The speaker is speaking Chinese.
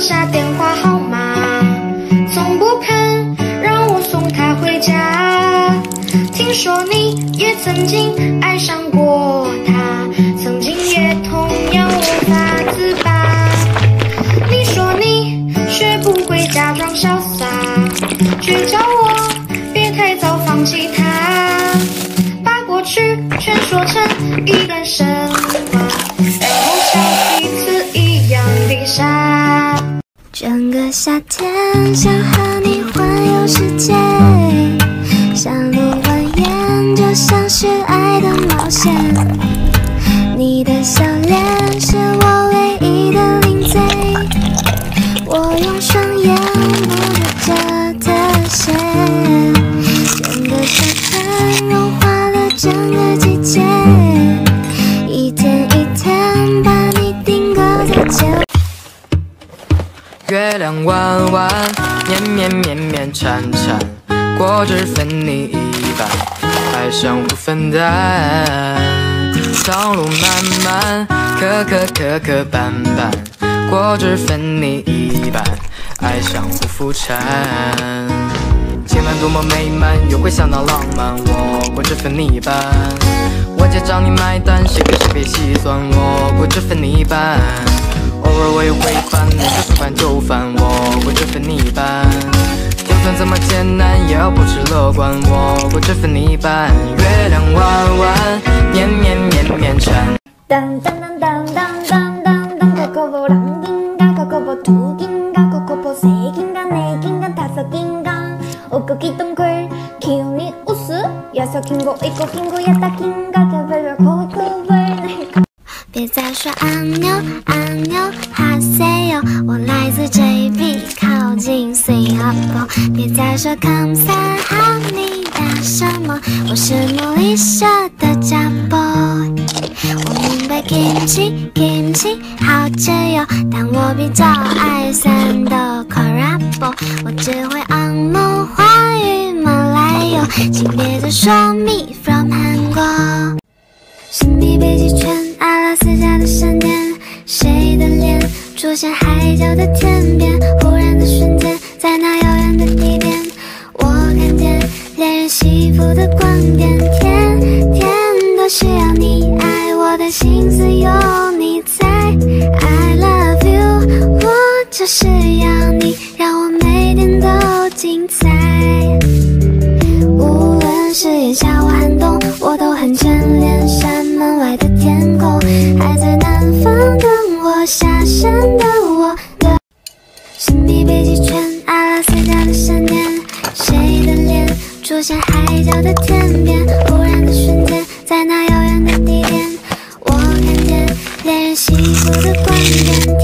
留下电话号码，从不肯让我送她回家。听说你也曾经爱上过她，曾经也同样无法自拔。你说你学不会假装潇洒，却叫我别太早放弃她，把过去全说成一段神话。 整个夏天想和你环游世界，像不完眼，就像是爱的冒险。你的笑脸是我唯一的零嘴，我用双眼捕捉着特写。整个夏天融化了整个季节，一天一天把你定格在肩。 月亮弯弯，绵绵绵绵缠缠，果汁分你一半，爱上无分担。道路漫漫，磕磕磕磕绊绊，果汁分你一半，爱上无负担。今晚多么美满，约会相当浪漫，我果汁分你一半。我结账你买单，谁跟谁别心酸，我果汁分你一半。 偶尔我也会烦，你说说烦就烦，我果汁分你一半。就算这么艰难，也要保持乐观，我果汁分你一半。月亮弯弯，绵绵绵绵缠。当当当当当当当当，哥哥我两斤，哥哥哥我two斤，哥哥哥我四斤，哥四斤，哥五斤，哥五个鸡蛋壳，给你五十，要小金哥一个金哥，要大金哥，要微微扣一扣分。 别再说安妞安妞哈塞哟，我来自 JP 靠近 Singapore。别再说 Come say honey 大沙漠，我是莫里舍的家 boy。我明白 kimchi kimchi 好吃哟，但我比较爱三豆 crabbo。我只会昂某华语马来哟，请别再说 me from 韩国。 神秘北极圈，阿拉斯加的闪电，谁的脸出现海角的天边？忽然的瞬间，在那遥远的地点，我看见恋人幸福的光点。天天都需要你爱，我的心思有你在。I love you， 我就是要你，让我每天都精彩。无论是炎夏或寒冬，我都很眷恋。 门外的天空，还在南方等我，下山的我的神秘北极圈，阿拉斯加的闪电，谁的脸出现海角的天边？忽然的瞬间，在那遥远的地点，我看见恋人幸福的光点。